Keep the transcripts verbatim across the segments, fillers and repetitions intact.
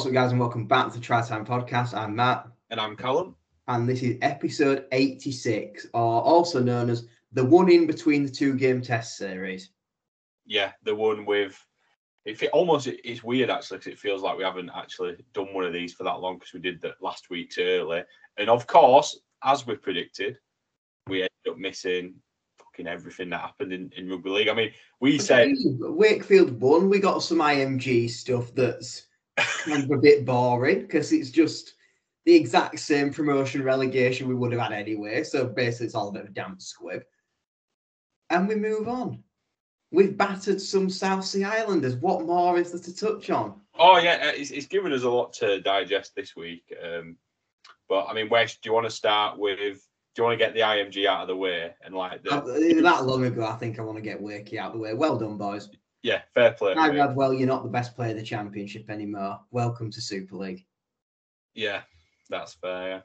What's up, guys, and welcome back to the Try Time Podcast. I'm Matt. And I'm Callum. And this is episode eighty-six, or also known as the one in between the two game test series. Yeah, the one with... It almost it's weird, actually, because it feels like we haven't actually done one of these for that long, because we did that last week's early. And, of course, as we predicted, we ended up missing... everything that happened in, in rugby league. I mean, we but said Wakefield won. We got some I M G stuff that's kind of a bit boring because it's just the exact same promotion relegation we would have had anyway. So basically, it's all a bit of a damp squib. And we move on. We've battered some South Sea Islanders. What more is there to touch on? Oh yeah, it's, it's given us a lot to digest this week. Um, but I mean, Wes, do you want to start with? Do you want to get the I M G out of the way? And like the... That long ago, I think I want to get Wakey out of the way. Well done, boys. Yeah, fair play. I read, well, you're not the best player in the Championship anymore. Welcome to Super League. Yeah, that's fair.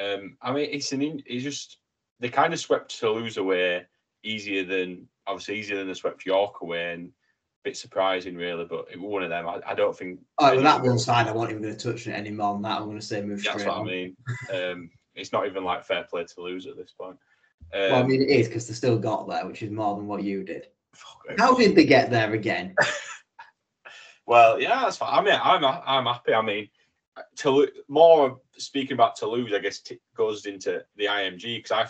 Um, I mean, it's an in, it's just they kind of swept Toulouse away easier than obviously easier than they swept York away, and a bit surprising really. But it was one of them. I, I don't think. Oh, well, that one side, I wasn't even going to touch it anymore. On that, I'm going to say move straight. That's what on. I mean. Um, It's not even like fair play to lose at this point. Um, well, I mean, it is because they still got there, which is more than what you did. How did they get there again? Well, yeah, that's fine. I mean, I'm I'm happy. I mean, to more speaking about Toulouse, I guess t- goes into the I M G because I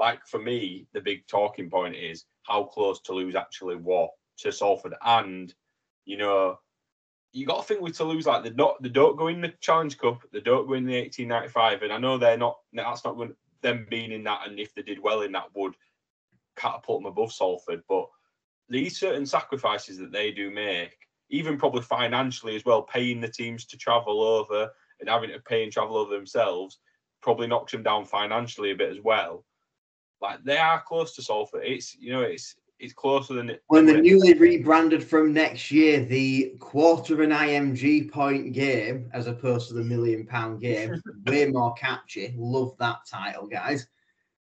like for me the big talking point is how close Toulouse actually was to Salford, and you know. You got to think with Toulouse, like they not they don't go in the Challenge Cup, they don't go in the eighteen ninety-five, and I know they're not. That's not going them being in that, and if they did well in that, would catapult them above Salford. But these certain sacrifices that they do make, even probably financially as well, paying the teams to travel over and having to pay and travel over themselves, probably knocks them down financially a bit as well. Like they are close to Salford. It's you know it's. It's closer than it. When the newly rebranded from next year, the quarter of an I M G point game, as opposed to the million pound game, way more catchy. Love that title, guys.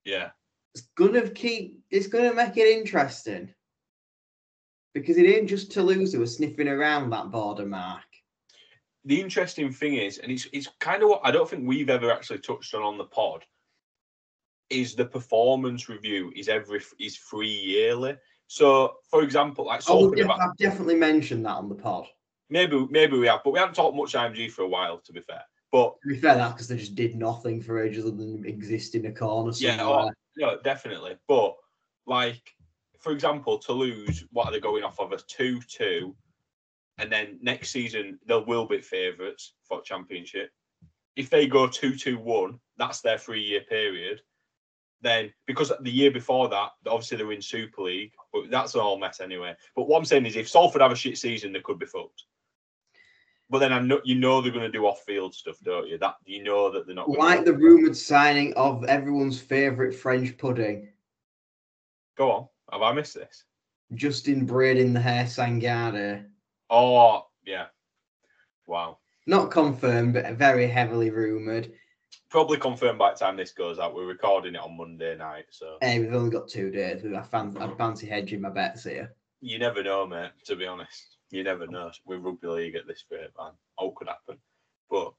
Yeah, it's gonna keep. It's gonna make it interesting because it ain't just Toulouse who are sniffing around that border mark. The interesting thing is, and it's it's kind of what I don't think we've ever actually touched on on the pod. Is the performance review is every is free yearly. So, for example, like oh, yeah, about, I've definitely mentioned that on the pod. Maybe maybe we have, but we haven't talked much I M G for a while. To be fair, but to be fair, that's because they just did nothing for ages other than exist in a corner somewhere. Yeah, oh, no, definitely. But like, for example, Toulouse, what are they going off of? A two-two, and then next season they will be favourites for Championship. If they go two-two-one, that's their three-year period. Then, because the year before that, obviously they were in Super League, but that's an all mess anyway. But what I'm saying is, if Salford have a shit season, they could be fucked. But then I know you know they're going to do off-field stuff, don't you? That you know that they're not. Like the rumoured signing of everyone's favourite French pudding. Go on, have I missed this? Justin braiding the hair, Sangari. Oh yeah, wow. Not confirmed, but very heavily rumoured. Probably confirmed by the time this goes out. We're recording it on Monday night, so. Hey, we've only got two days. I fancy, I fancy hedging my bets here. You never know, mate, to be honest. You never know. We're rugby league at this rate, man. All could happen. But,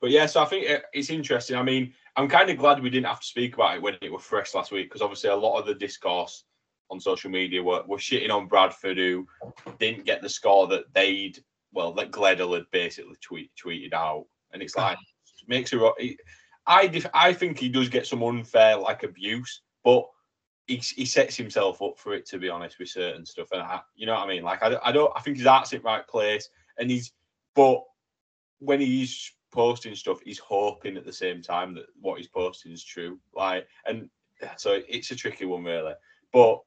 but yeah, so I think it, it's interesting. I mean, I'm kind of glad we didn't have to speak about it when it was fresh last week, because obviously a lot of the discourse on social media were, were shitting on Bradford, who didn't get the score that they'd, well, that Gledel had basically tweet, tweeted out. And it's like... Makes it. I def, I think he does get some unfair like abuse, but he he sets himself up for it. To be honest, with certain stuff, and I, you know what I mean. Like I, I don't. I think his heart's in the right place, and he's. But when he's posting stuff, he's hoping at the same time that what he's posting is true. Like, and so it's a tricky one really. But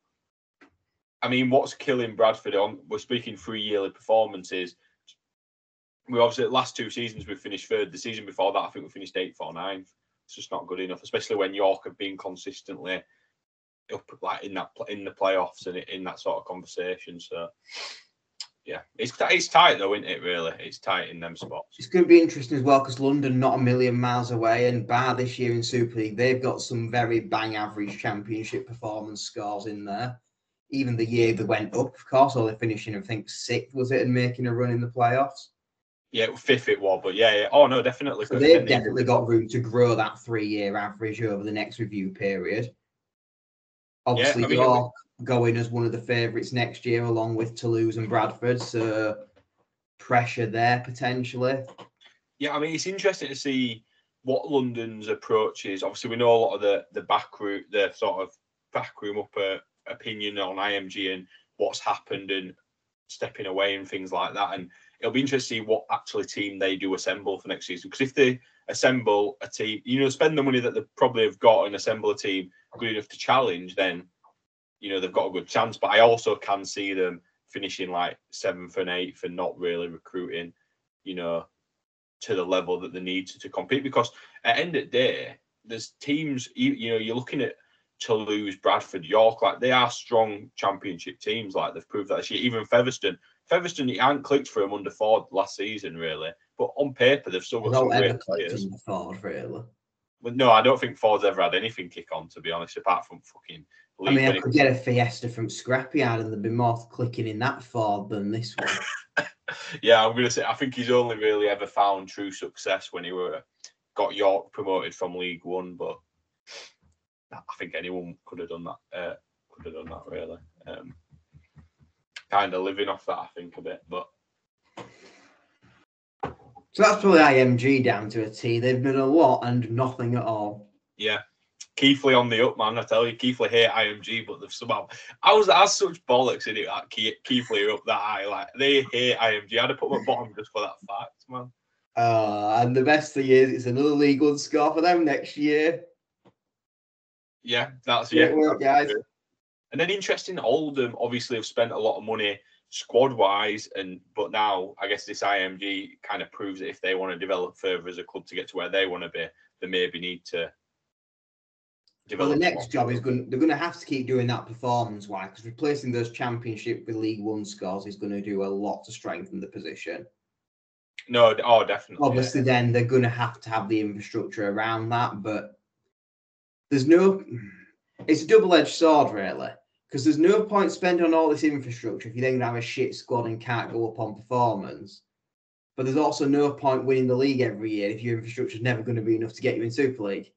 I mean, what's killing Bradford? On we're speaking three yearly performances. We obviously, the last two seasons, we finished third. The season before that, I think we finished eighth or ninth. It's just not good enough, especially when York have been consistently up like in that in the playoffs and in that sort of conversation. So, yeah, it's it's tight though, isn't it? Really, it's tight in them spots. It's going to be interesting as well because London not a million miles away, and bar this year in Super League, they've got some very bang average Championship performance scores in there. Even the year they went up, of course, or they finishing I think sixth was it and making a run in the playoffs. Yeah, fifth it was, but yeah, yeah. Oh, no, definitely. So they've definitely got room to grow that three-year average over the next review period. Obviously, yeah, I mean, York going as one of the favourites next year, along with Toulouse and Bradford, so pressure there, potentially. Yeah, I mean, it's interesting to see what London's approach is. Obviously, we know a lot of the, the back route, the sort of backroom upper opinion on I M G and what's happened and stepping away and things like that. And it'll be interesting to see what actually team they do assemble for next season. Because if they assemble a team, you know, spend the money that they probably have got and assemble a team good enough to challenge, then, you know, they've got a good chance. But I also can see them finishing like seventh and eighth and not really recruiting, you know, to the level that they need to, to compete. Because at the end of the day, there's teams, you, you know, you're looking at Toulouse, Bradford, York, like they are strong championship teams. Like they've proved that this year. Even Featherstone, Featherstone, it hadn't clicked for them under Ford last season, really. But on paper, they've still got some great players. Under Ford, really. Well, no, I don't think Ford's ever had anything kick on, to be honest, apart from fucking. I mean, I could get a Fiesta from Scrapyard, and there'd be more clicking in that Ford than this one. Yeah, I'm gonna say I think he's only really ever found true success when he were got York promoted from League One, but. I think anyone could have done that. Uh, could have done that really. Um, kind of living off that, I think, a bit. But so that's probably I M G down to a T. They've done a lot and nothing at all. Yeah, Keithley on the up, man. I tell you, Keithley hate I M G, but they've somehow. I was as such bollocks in it. Like Keithley up that high, like they hate I M G. I had to put my bottom just for that fact, man. Uh, and the best thing is, it's another League One score for them next year. Yeah, that's yeah. It worked, guys. And then interesting, Oldham obviously have spent a lot of money squad wise, and but now I guess this I M G kind of proves that if they want to develop further as a club to get to where they want to be, they maybe need to develop. Well, the next job is going. They're going to have to keep doing that performance wise, because replacing those Championship with League One scores is going to do a lot to strengthen the position. No, oh, definitely. Obviously, yeah. Then they're going to have to have the infrastructure around that, but. There's no, it's a double-edged sword, really, because there's no point spending on all this infrastructure if you then have a shit squad and can't go up on performance. But there's also no point winning the league every year if your infrastructure is never going to be enough to get you in Super League.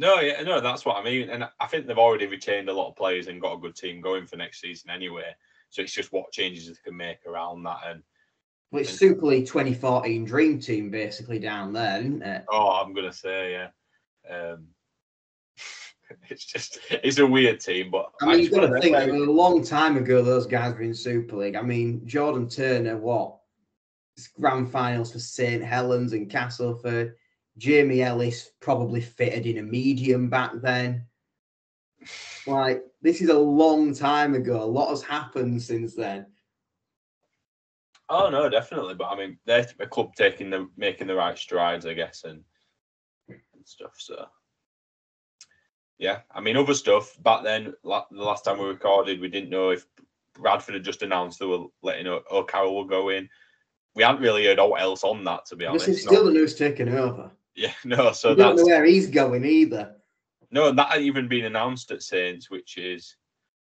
No, yeah, no, that's what I mean. And I think they've already retained a lot of players and got a good team going for next season anyway. So it's just what changes they can make around that. And well, it's and, Super League twenty fourteen dream team basically down there, isn't it? Oh, I'm going to say, yeah. Um, It's just, it's a weird team, but I mean, you've got to think that a long time ago, those guys were in Super League. I mean, Jordan Turner, what? It's grand finals for St Helens and Castleford. Jamie Ellis probably fitted in a medium back then. Like, this is a long time ago. A lot has happened since then. Oh, no, definitely. But I mean, they're a club taking the, making the right strides, I guess, and, and stuff, so. Yeah, I mean, other stuff, back then, la the last time we recorded, we didn't know if Bradford had just announced they were letting O'Carroll go in. We hadn't really heard all else on that, to be honest. It's still the news taken over. Yeah, no, so that's... We don't know where he's going either. No, and that had even been announced at Saints, which is,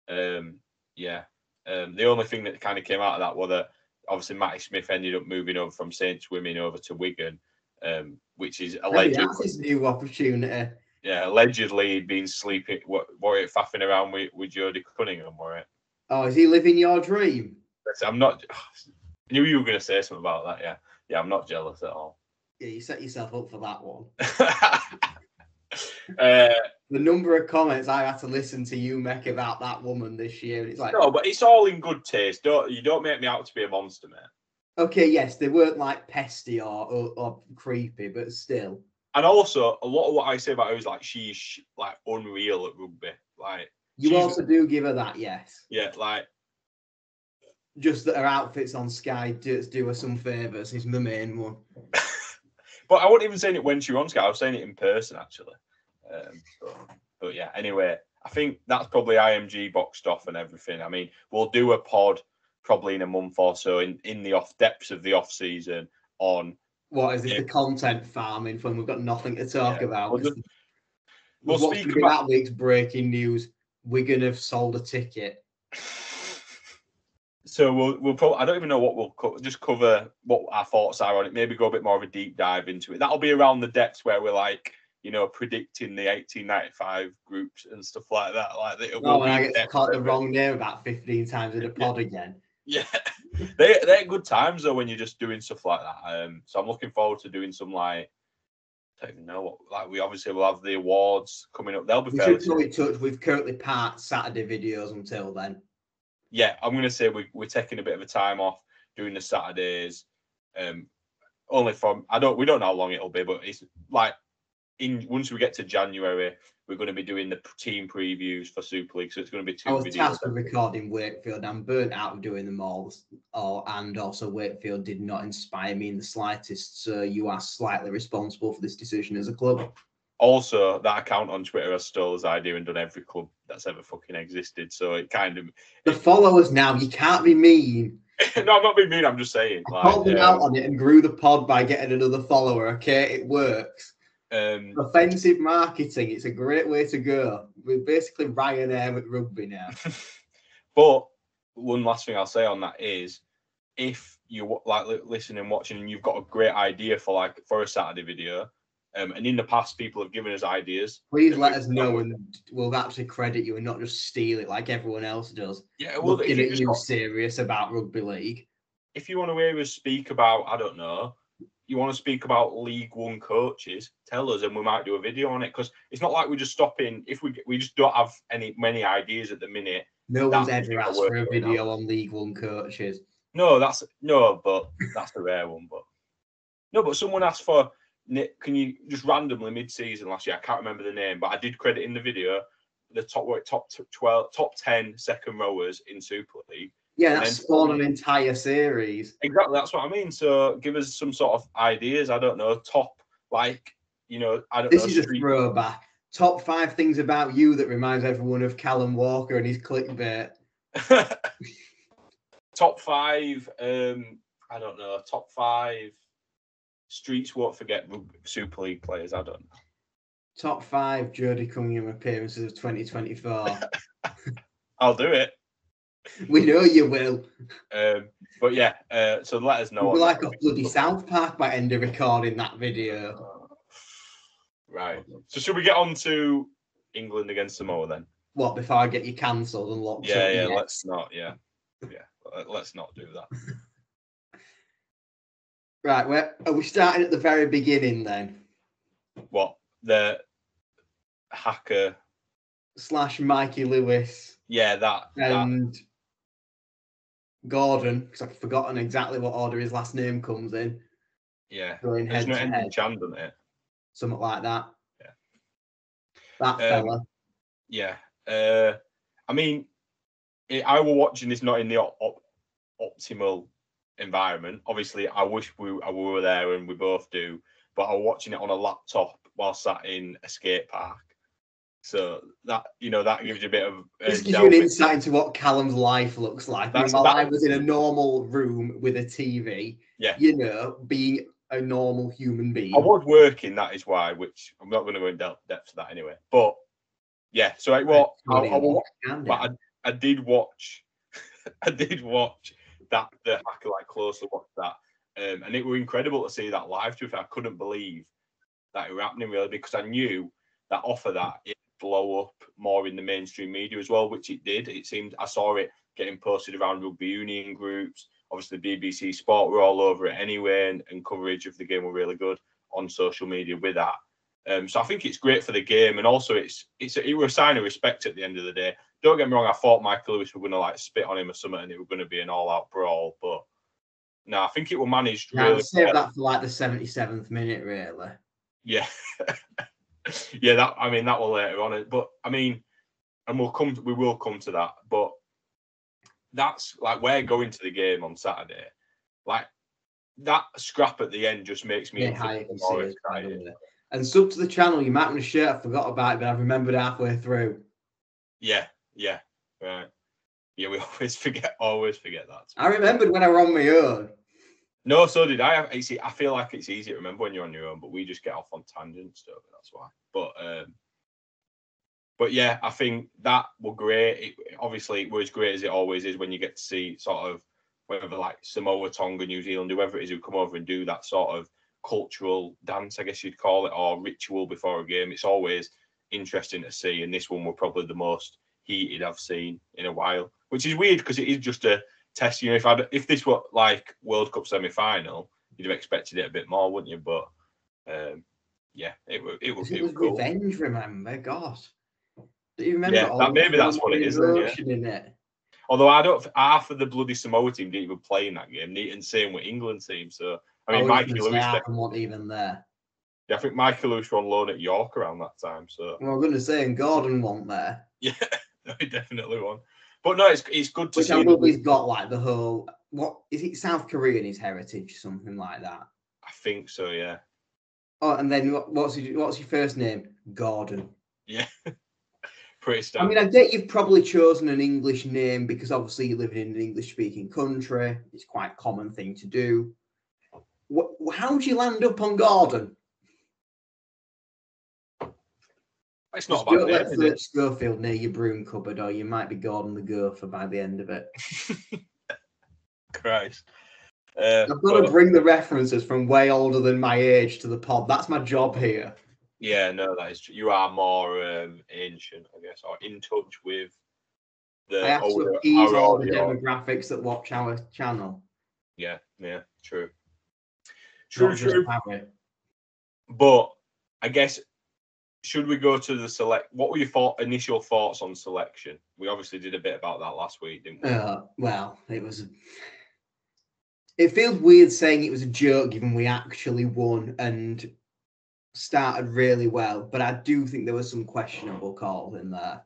um, yeah. Um, the only thing that kind of came out of that was that, obviously, Matty Smith ended up moving over from Saints Women over to Wigan, um, which is alleged... I mean, that's his new opportunity. Yeah, allegedly he'd been sleeping, what, were it faffing around with, with Jodie Cunningham, were it? Oh, is he living your dream? I'm not, I knew you were going to say something about that, yeah. Yeah, I'm not jealous at all. Yeah, you set yourself up for that one. uh, the number of comments I had to listen to you make about that woman this year, it's like... No, but it's all in good taste. Don't You don't make me out to be a monster, mate. Okay, yes, they weren't like pesty or, or, or creepy, but still... And also, a lot of what I say about her is like she's like unreal at rugby. Like you also do give her that, yes. Yeah, like just that her outfits on Sky do, do her some favors is my main one. But I wasn't even saying it when she was on Sky. I was saying it in person actually. Um, but, but yeah, anyway, I think that's probably I M G boxed off and everything. I mean, we'll do a pod probably in a month or so in in the off depths of the off season on. What is this, yeah. The content farming when we've got nothing to talk yeah. about? We'll, we'll speak about that week's breaking news. Wigan have sold a ticket. So we'll we'll probably, I don't even know what we'll co- just cover what our thoughts are on it. Maybe go a bit more of a deep dive into it. That'll be around the depths where we're like, you know, predicting the eighteen ninety-five groups and stuff like that. Like that. Well, when I get caught the wrong name about fifteen times in a pod yeah. again. Yeah, they they're good times though when you're just doing stuff like that. Um, so I'm looking forward to doing some like. I don't even know what, like we obviously will have the awards coming up. They'll be fairly soon. We should totally touch. We've currently parked Saturday videos until then. Yeah, I'm going to say we, we're taking a bit of a time off doing the Saturdays. Um, only from I don't we don't know how long it'll be, but it's like in once we get to January, we're going to be doing the team previews for Super League, so it's going to be two videos. I was videos tasked with recording Wakefield. I'm burnt out of doing them all, or, and also Wakefield did not inspire me in the slightest, so you are slightly responsible for this decision as a club. Also, that account on Twitter has stole his idea and done every club that's ever fucking existed, so it kind of... The followers now, you can't be mean. No, I'm not being mean, I'm just saying. I called them out on it and grew the pod by getting another follower, okay? It works. Um, Offensive marketing, it's a great way to go. We're basically Ryanair with rugby now. But one last thing I'll say on that is, if you like listening and watching and you've got a great idea for like for a Saturday video, um, and in the past people have given us ideas, please let us know and we'll actually credit you and not just steal it like everyone else does. Yeah, well, looking at you serious about rugby league. If you want to hear us speak about, I don't know, you want to speak about League One coaches, tell us and we might do a video on it, because it's not like we're just stopping if we we just don't have any many ideas at the minute. No one's ever asked for a video on League One coaches. No, that's no, but that's a rare one. But no, but someone asked for Nick, can you just randomly mid-season last year? I can't remember the name, but I did credit in the video the top top twelve top ten second rowers in Super League. Yeah, that's spawned an entire series. Exactly, that's what I mean. So give us some sort of ideas. I don't know, top, like, you know, I don't this know. This is street. A throwback. Top five things about you that reminds everyone of Callum Walker and his clickbait. Top five, um, I don't know, top five streets won't forget Super League players, I don't know. Top five Jodie Cunningham appearances of twenty twenty-four. I'll do it. We know you will. Um, but yeah, uh, so let us know. We're like a bloody South Park by end of recording that video. Right. So should we get on to England against Samoa then? What, before I get you cancelled and locked yeah, up? Yeah, yeah, let's not, yeah. Yeah, let's not do that. Right, where, are we starting at the very beginning then? What, the hacker? Slash Mikey Lewis. Yeah, that. And... That. Gordon, because I've forgotten exactly what order his last name comes in. Yeah, going head to head. Chandon, it. Something like that. Yeah, that um, fella. Yeah, uh, I mean, it, I were watching this not in the op- op- optimal environment. Obviously, I wish we I were there, and we both do. But I was watching it on a laptop while sat in a skate park. So that, you know, that gives you a bit of... Uh, this gives you an insight into what Callum's life looks like. That's, while that, I was in a normal room with a T V, yeah, you know, being a normal human being. I was working, that is why, which I'm not going to go in depth to that anyway. But, yeah, so I, well, I, I, I, watched, but I, I did watch, I did watch that, the hacker, like, closely watched that. Um, and it was incredible to see that live, too. I couldn't believe that it was happening, really, because I knew that off of that, it, blow up more in the mainstream media as well, which it did. It seemed I saw it getting posted around rugby union groups. Obviously, B B C Sport were all over it anyway, and, and coverage of the game were really good on social media with that. Um, so I think it's great for the game, and also it's it's a, it was a sign of respect at the end of the day. Don't get me wrong, I thought Michael Lewis were going to like spit on him or something, and it was going to be an all-out brawl, but no, I think it was managed. Now, really I'd save that for like the seventy-seventh minute, really. Yeah. Yeah, that I mean that will later on, but I mean, and we'll come, to, we will come to that. But that's like we're going to the game on Saturday. Like that scrap at the end just makes me yeah, more excited. And sub to the channel. You might want to share. I forgot about it, but I remembered halfway through. Yeah, yeah, right. Yeah, we always forget. Always forget that. I remembered when I were on my own. No, so did I. I, see, I feel like it's easy to remember when you're on your own, but we just get off on tangents, so that's why. But um, But yeah, I think that were great. It, obviously, it was great as it always is when you get to see sort of whether like Samoa, Tonga, New Zealand, whoever it is who come over and do that sort of cultural dance, I guess you'd call it, or ritual before a game. It's always interesting to see. And this one were probably the most heated I've seen in a while, which is weird because it is just a test. You know, if I'd, if this were like World Cup semi-final, you'd have expected it a bit more, wouldn't you? But um, yeah, it was it was, it was cool. Revenge, remember? God, do you remember? Yeah, all that, maybe that's what it is. Yeah. Although I don't, half of the bloody Samoa team didn't even play in that game, and same with England team. So I mean, I Mikey Lewis wasn't even there. Yeah, I think Mikey Lewis were on loan at York around that time. So well, I'm going to say, and Gordon wasn't there. Yeah, no, he definitely won. But no, it's it's good to Which see. Which I love. He's got like the whole, what is it, South Korean his heritage, something like that. I think so, yeah. Oh, and then what, what's your, what's your first name? Gordon. Yeah. Pretty standard. I mean, I bet you've probably chosen an English name because obviously you're living in an English-speaking country. It's quite a common thing to do. What, how did you land up on Gordon? It's not about that. Let's Schofield near your broom cupboard, or you might be Gordon the Gopher by the end of it. Christ. Uh, I've got to bring the references from way older than my age to the pod. That's my job here. Yeah, no, that is true. You are more um, ancient, I guess, or in touch with the I have older, to ease all the demographics that watch our channel. Yeah, yeah, true. True, Not true. But I guess. Should we go to the select? What were your thought, initial thoughts on selection? We obviously did a bit about that last week, didn't we? Uh, well, it was. It feels weird saying it was a joke, given we actually won and started really well. But I do think there were some questionable calls in there.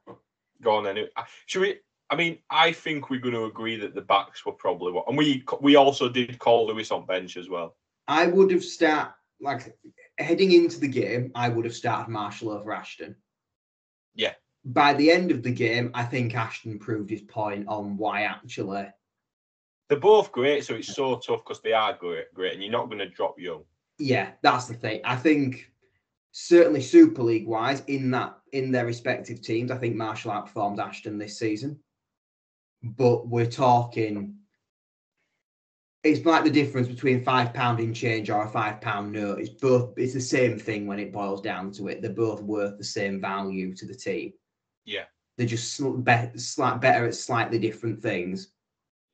Go on then. Should we? I mean, I think we're going to agree that the backs were probably what, and we we also did call Lewis on bench as well. I would have start like. Heading into the game, I would have started Marshall over Ashton. Yeah. By the end of the game, I think Ashton proved his point on why actually. They're both great, so it's so tough because they are great, great, and you're not going to drop Young. Yeah, that's the thing. I think certainly Super League-wise, in that in their respective teams, I think Marshall outperformed Ashton this season. But we're talking... It's like the difference between five pound in change or a five pound note. It's both. It's the same thing when it boils down to it. They're both worth the same value to the team. Yeah, they're just sl be slight better at slightly different things.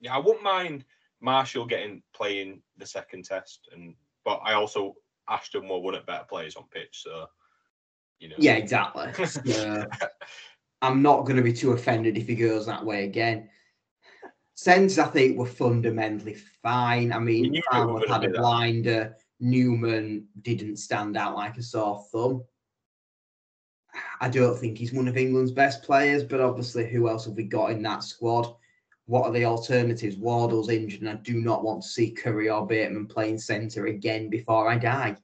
Yeah, I wouldn't mind Marshall getting playing the second test, and but I also Ashton were one at better players on pitch, so you know. Yeah, exactly. So, I'm not going to be too offended if he goes that way again. Sens, I think, were fundamentally fine. I mean, Farmer had a blinder. Newman didn't stand out like a sore thumb. I don't think he's one of England's best players, but obviously, who else have we got in that squad? What are the alternatives? Wardle's injured, and I do not want to see Curry or Bateman playing centre again before I die.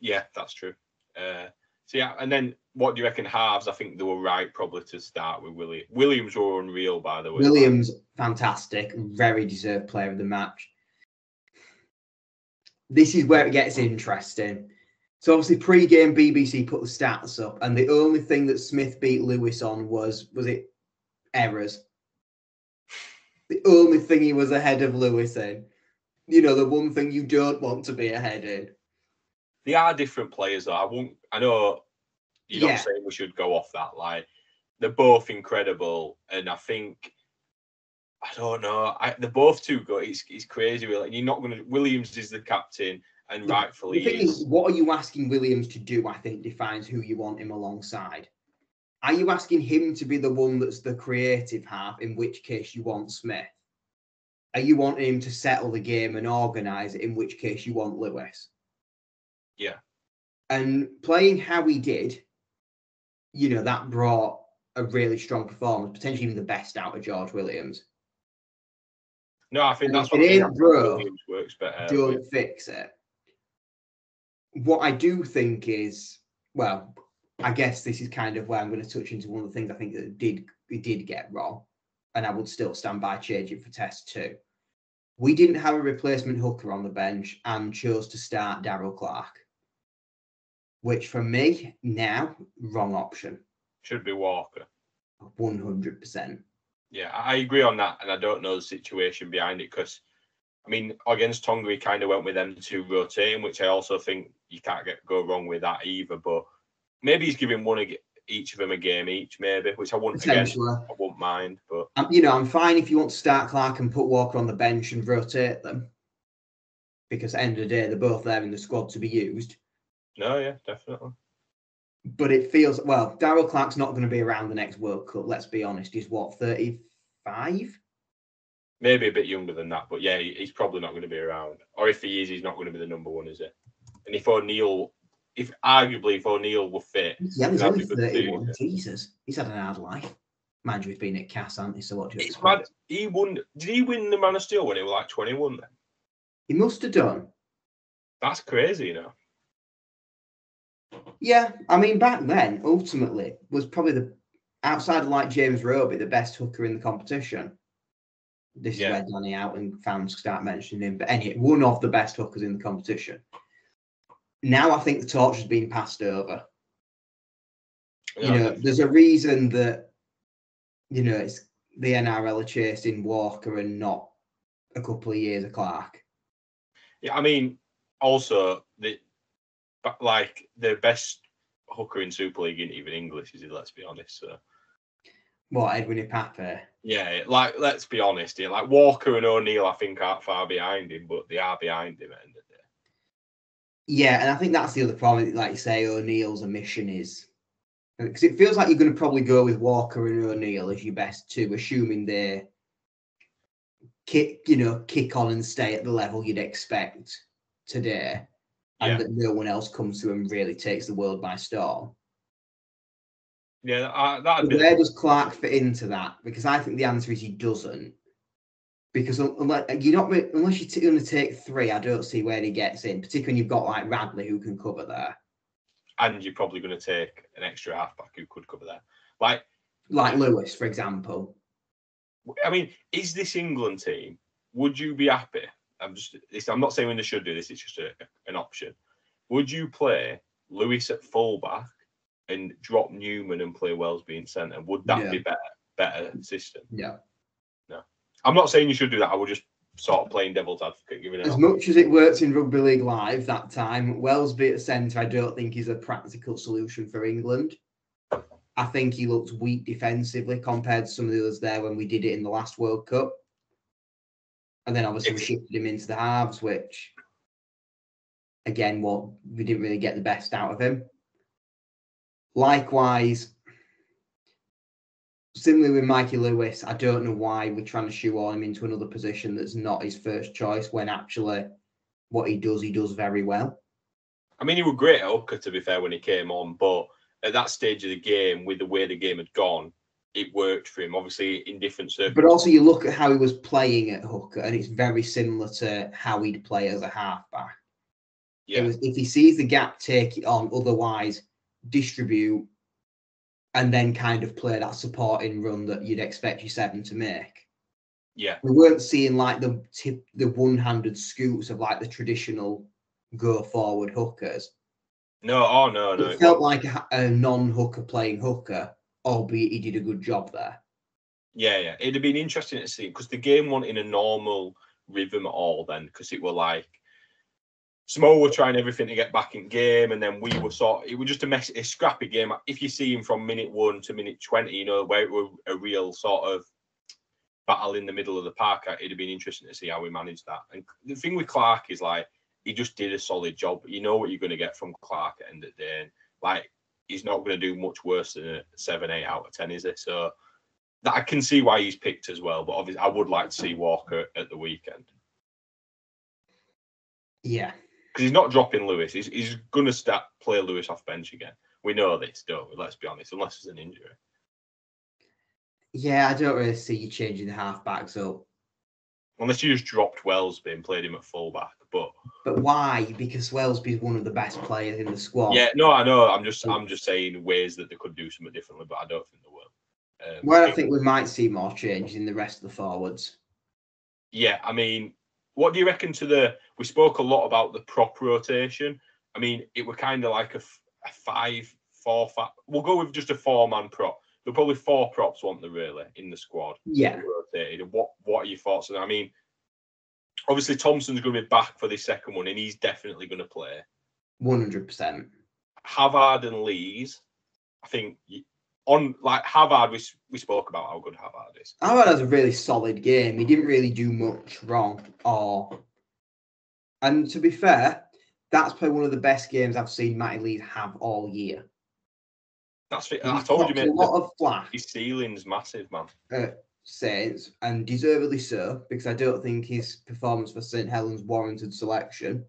Yeah, that's true. Uh, so, yeah, and then... What do you reckon halves? I think they were right probably to start with Williams. Williams were unreal, by the way. Williams, fantastic. Very deserved player of the match. This is where it gets interesting. So obviously pre-game B B C put the stats up and the only thing that Smith beat Lewis on was, was it errors? The only thing he was ahead of Lewis in. You know, the one thing you don't want to be ahead in. They are different players though. I won't, I know... You're yeah. not saying we should go off that. Like they're both incredible, and I think I don't know. I, they're both too good. It's it's crazy, really. You're not going to. Williams is the captain, and the, rightfully. The thing is, what are you asking Williams to do? I think defines who you want him alongside. Are you asking him to be the one that's the creative half? In which case, you want Smith. Are you wanting him to settle the game and organise it? In which case, you want Lewis. Yeah. And playing how he did. You know, that brought a really strong performance, potentially even the best out of George Williams. No, I think and that's what Williams works better. Don't with. fix it. What I do think is, well, I guess this is kind of where I'm going to touch into one of the things I think that it did it did get wrong, and I would still stand by changing for test two. We didn't have a replacement hooker on the bench and chose to start Daryl Clark. Which for me now, wrong option. should be Walker. one hundred percent. Yeah, I agree on that, and I don't know the situation behind it because, I mean, against Tonga, we kind of went with them two rotating, which I also think you can't get go wrong with that either. But maybe he's giving one a, each of them a game each, maybe, which I wouldn't again, I wouldn't mind. But um, you know, I'm fine if you want to start Clark and put Walker on the bench and rotate them, because at the end of the day, they're both there in the squad to be used. No, yeah, definitely. But it feels, well, Daryl Clark's not going to be around the next World Cup, let's be honest. He's, what, thirty-five? Maybe a bit younger than that, but yeah, he's probably not going to be around. Or if he is, he's not going to be the number one, is he? And if O'Neill, if arguably if O'Neill were fit... Yeah, he's only thirty-one, thing. Jesus. He's had an hard life. Mind you, he's been at Cass, hasn't he? So what do you expect? Mad. He won, did he win the Man of Steel when he was like twenty-one then? He must have done. That's crazy, you know. Yeah, I mean, back then, ultimately, was probably the, outside of like James Roby, the best hooker in the competition. This yeah. is where Danny out and fans start mentioning him, but anyway, one of the best hookers in the competition. Now I think the torch has been passed over. Yeah, you know, there's a reason that, you know, it's the N R L are chasing Walker and not a couple of years of Clark. Yeah, I mean, also, the... But like the best hooker in Super League isn't even English, is he? Let's be honest. So. What, Edwin Ipapa? Yeah, like let's be honest here. Like Walker and O'Neill, I think aren't far behind him, but they are behind him at the end of the day. Yeah, and I think that's the other problem. Like you say, O'Neill's omission is because it feels like you're going to probably go with Walker and O'Neill as your best two, assuming they kick, you know, kick on and stay at the level you'd expect today. And yeah. that no one else comes through and really takes the world by storm. Yeah, uh, that. But where does Clark fit into that? Because I think the answer is he doesn't. Because unless you're not unless you're going to take three, I don't see where he gets in. Particularly when you've got like Radley who can cover there, and you're probably going to take an extra halfback who could cover there, like like Lewis, for example. I mean, is this England team? Would you be happy? I'm just. I'm not saying they should do this. It's just a, an option. Would you play Lewis at fullback and drop Newman and play Wellsby in centre? Would that yeah. be better? Better system. Yeah. No. I'm not saying you should do that. I was just sort of playing devil's advocate. Giving it as much as it worked in Rugby League Live that time, Wellsby at centre, I don't think is a practical solution for England. I think he looked weak defensively compared to some of the others there when we did it in the last World Cup. And then obviously we shifted him into the halves, which, again, well, we didn't really get the best out of him. Likewise, similarly with Mikey Lewis, I don't know why we're trying to shoehorn him into another position that's not his first choice when actually what he does, he does very well. I mean, he was great at hooker, to be fair, when he came on, but at that stage of the game, with the way the game had gone, it worked for him, obviously, in different circumstances. But also you look at how he was playing at hooker, and it's very similar to how he'd play as a halfback. Yeah. It was, if he sees the gap, take it on, otherwise distribute, and then kind of play that supporting run that you'd expect your seven to make. Yeah. We weren't seeing, like, the tip, the one-handed scoots of, like, the traditional go-forward hookers. No, oh, no, no. It felt like a, a non-hooker playing hooker. Albeit he did a good job there. Yeah, yeah. It'd have been interesting to see because the game wasn't in a normal rhythm at all then because it were like Samoa were trying everything to get back in game and then we were sort of, it was just a messy, a scrappy game. If you see him from minute one to minute twenty, you know, where it were a real sort of battle in the middle of the park, it'd have been interesting to see how we managed that. And the thing with Clark is like, he just did a solid job. You know what you're going to get from Clark at the end of the day. And like, he's not going to do much worse than a seven, eight out of ten, is it? So that I can see why he's picked as well. But obviously, I would like to see Walker at the weekend. Yeah. Because he's not dropping Lewis. He's, he's going to start play Lewis off bench again. We know this, don't we? Let's be honest, unless it's an injury. Yeah, I don't really see you changing the halfbacks up. Unless you just dropped Wellsby and played him at fullback, but but why? Because Wellsby's one of the best players in the squad. Yeah, no, I know. I'm just, I'm just saying ways that they could do something differently, but I don't think they will. Um, well, I think we might see more changes in the rest of the forwards. Yeah, I mean, what do you reckon to the? We spoke a lot about the prop rotation. I mean, it were kind of like a, a five four, five. We'll go with just a four-man prop. There'll probably four props, won't there, really, in the squad? Yeah. What What are your thoughts on that? I mean, obviously Thompson's going to be back for this second one, and he's definitely going to play. one hundred percent. Havard and Lees, I think on like Havard, we we spoke about how good Havard is. Havard has a really solid game. He didn't really do much wrong, or and to be fair, that's probably one of the best games I've seen Matty Lees have all year. That's it. I told you, mate. A lot the, of flash. His ceiling's massive, man. Uh, Saints, and deservedly so, because I don't think his performance for St Helens warranted selection.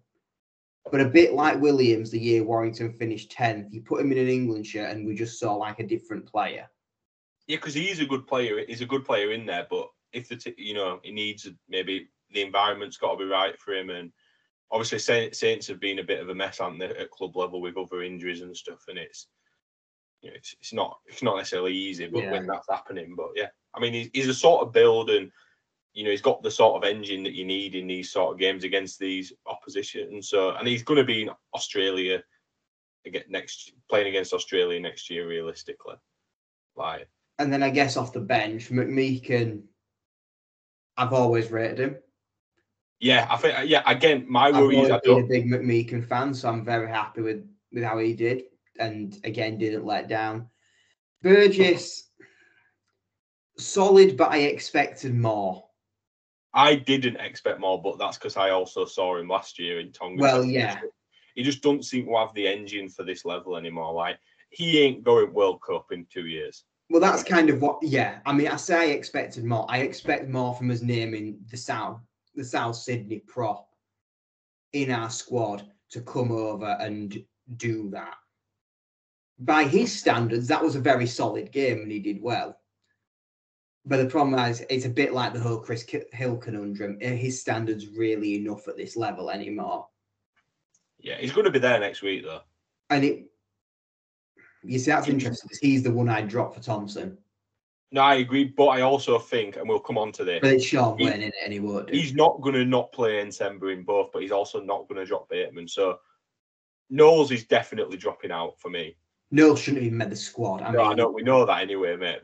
But a bit like Williams, the year Warrington finished tenth, you put him in an England shirt and we just saw like a different player. Yeah, because he's a good player. He's a good player in there, but if the t- you know he needs maybe the environment's got to be right for him, and obviously Saints have been a bit of a mess, haven't they, at club level with other injuries and stuff, and it's you know it's, it's not it's not necessarily easy, but yeah. when that's happening, but yeah, I mean he's, he's a sort of build and. You know, he's got the sort of engine that you need in these sort of games against these opposition. And so, and he's going to be in Australia again next, playing against Australia next year, realistically. Like, and then I guess off the bench, McMeekin, I've always rated him. Yeah, I think. Yeah, again, my worry is I don't. I've been a big McMeekin fan, so I'm very happy with with how he did, and again, didn't let down. Burgess, solid, but I expected more. I didn't expect more, but that's because I also saw him last year in Tonga. Well, yeah. He just doesn't seem to have the engine for this level anymore. Like, he ain't going World Cup in two years. Well, that's kind of what, yeah. I mean, I say I expected more. I expect more from us naming the South, the South Sydney prop in our squad to come over and do that. By his standards, that was a very solid game and he did well. But the problem is, it's a bit like the whole Chris Hill conundrum. His standard's really enough at this level anymore. Yeah, he's going to be there next week, though. And it, you see, that's interesting because he's the one I dropped for Thompson. No, I agree, but I also think, and we'll come on to this. But it's Sean Blaine, isn't it, and he won't do. He's not going to not play Nsemba in both, but he's also not going to drop Bateman. So Knowles is definitely dropping out for me. Knowles shouldn't have even made the squad. I no, mean, I know we know that anyway, mate.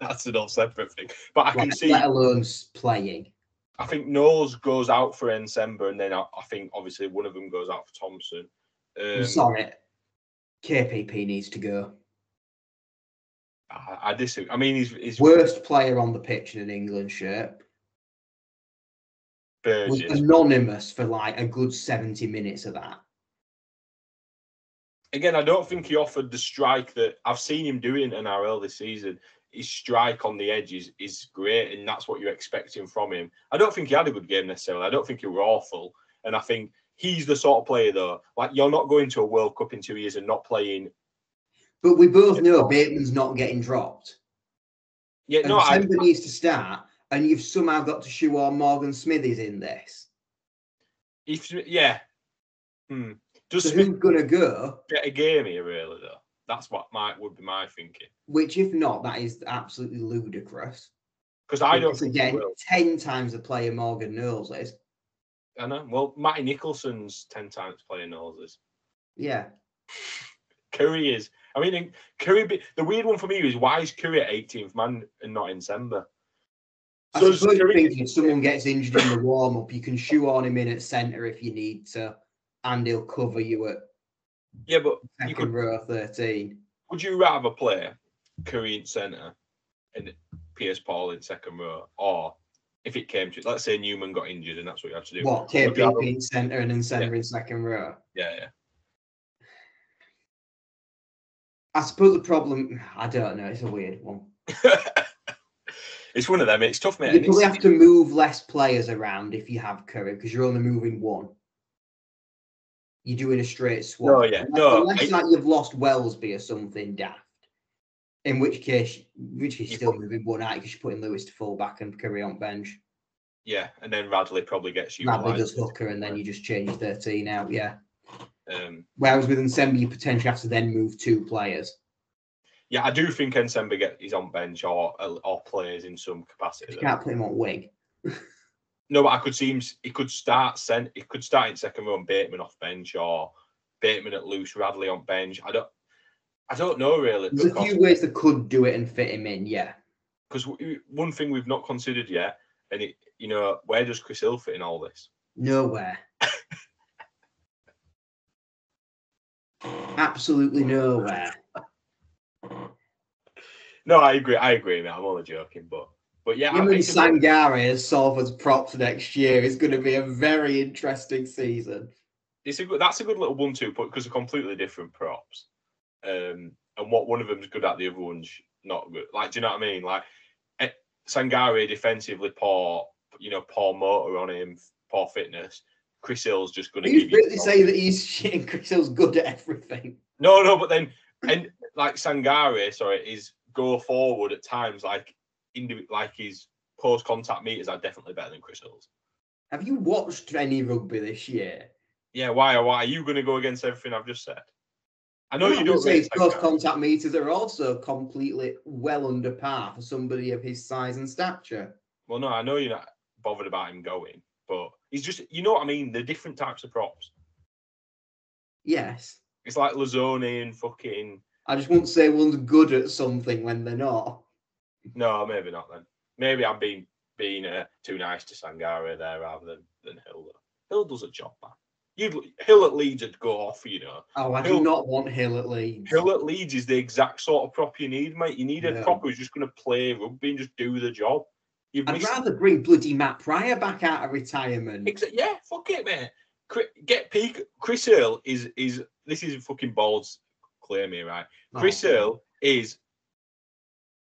That's an all separate thing. But I can let, see... Let alone playing. I think Knowles goes out for Nsemba, and then I, I think, obviously, one of them goes out for Thompson. Um, I'm sorry. K P P needs to go. I, I disagree. I mean, he's, he's... Worst player on the pitch in an England shirt. Burgess. Was anonymous for, like, a good seventy minutes of that. Again, I don't think he offered the strike that... I've seen him do in N R L this season. His strike on the edge is, is great, and that's what you're expecting from him. I don't think he had a good game necessarily. I don't think he was awful. And I think he's the sort of player, though, like you're not going to a World Cup in two years and not playing. But we both know Bateman's not getting dropped. Yeah, and no, somebody I, needs to start, and you've somehow got to shoehorn Morgan Smithies in this. If yeah, hmm. Does so Smith, who's gonna go? Get a game here, really, though. That's what my would be my thinking. Which, if not, that is absolutely ludicrous. Because I don't think again ten times the player Morgan Knowles is. I know. Well, Matty Nicholson's ten times player Knowles is. Yeah. Curry is. I mean, Curry. The weird one for me is why is Curry at eighteenth man and not Nsemba? I so suppose you're thinking if someone gets injured in the warm up, you can shoehorn him in at centre if you need to, and he'll cover you at. Yeah, but second you could, row thirteen. Would you rather play Curry in centre and Piers Paul in second row, or if it came to it, let's say Newman got injured and that's what you have to do? What, K P P in centre and then centre yeah. in second row? Yeah, yeah. I suppose the problem, I don't know, it's a weird one. It's one of them, it's tough, mate. You probably it's, have to move less players around if you have Curry because you're only moving one. You're doing a straight swap. No, yeah. Unless, no, unless I, like you've lost Wellsby or something daft. In which case, which is still put, moving one out because you're putting Lewis to full back and Curry on bench. Yeah, and then Radley probably gets you. Radley does Hooker, and then you just change thirteen out. Yeah. Um, Whereas with Nsemba, you potentially have to then move two players. Yeah, I do think Nsemba get is on bench or or plays in some capacity. You can't put him on wing. No, but I could see him. He could start. Sent. He could start in second row and Bateman off bench, or Bateman at loose, Radley on bench. I don't. I don't know, really. There's a few ways that could do it and fit him in, yeah. Because one thing we've not considered yet, and it, you know, where does Chris Hill fit in all this? Nowhere. Absolutely nowhere. No, I agree. I agree, mate. I'm only joking, but but yeah. Him and Sangari as Salford's props next year is going to be a very interesting season. It's a good. That's a good little one-two point because they're completely different props, um, and what one of them's good at, the other one's not good. Like, do you know what I mean? Like, Sangari defensively poor, you know, poor motor on him, poor fitness. Chris Hill's just going to give you. You really say that he's shit and Chris Hill's good at everything. No, no, but then and like Sangari, sorry, is go forward at times like indiv- like his post contact meters are definitely better than Chris Hill's. Have you watched any rugby this year? Yeah, why or why are you going to go against everything I've just said? I know no, you don't say post contact meters are also completely well under par for somebody of his size and stature. Well, no, I know you're not bothered about him going, but. He's just, you know what I mean? They're different types of props. Yes. It's like Lazzone and fucking... I just wouldn't say one's good at something when they're not. No, maybe not then. Maybe I'm being being uh, too nice to Sangari there rather than, than Hill. Hill does a job, man. You'd, Hill at Leeds would go off, you know. Oh, I Hill, do not want Hill at Leeds. Hill at Leeds is the exact sort of prop you need, mate. You need a no. prop who's just going to play rugby and just do the job. You've I'd missed... rather bring bloody Matt Pryor back out of retirement. Exactly. Yeah, fuck it, mate. Get peak. Chris Hill is is this is a fucking bold claim here, right? Oh. Chris Hill is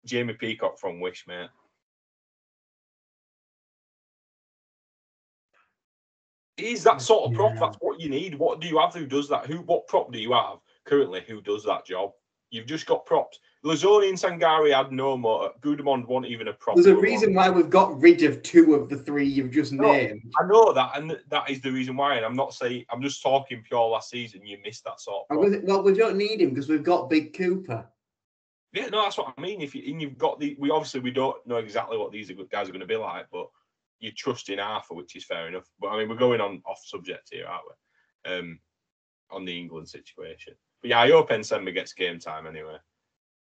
Jamie Peacock from Wish, mate. He's that sort of prop. Yeah. That's what you need. What do you have? Who does that? Who? What prop do you have currently? Who does that job? You've just got props. Lazzone and Sangari had no more. Goudamond wasn't even a prop. There's a reason why we've got rid of two of the three you've just no, named. I know that, and that is the reason why. And I'm not saying, I'm just talking pure last season. You missed that sort of prop. Well, we don't need him because we've got Big Cooper. Yeah, no, that's what I mean. If you, and you've got the, we obviously we don't know exactly what these guys are going to be like, but you're trusting Arthur, which is fair enough. But I mean, we're going on off subject here, aren't we? Um, on the England situation. But yeah, I hope Nsemba gets game time anyway.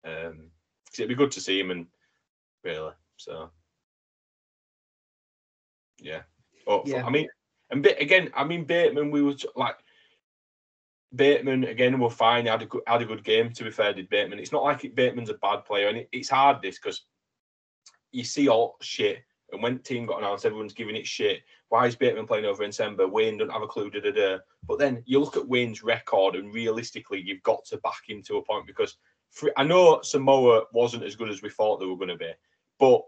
Um, cause it'd be good to see him, and really, so yeah. Oh, yeah. I mean, and bit again. I mean, Bateman. We were t- like Bateman again. We're fine. Had a good, had a good game. To be fair, did Bateman. It's not like it, Bateman's a bad player, and it, it's hard this because you see all shit. And when the team got announced, everyone's giving it shit. Why is Bateman playing over Nsemba? Wayne doesn't have a clue. Da da da. But then you look at Wayne's record, and realistically, you've got to back him to a point because. I know Samoa wasn't as good as we thought they were going to be, but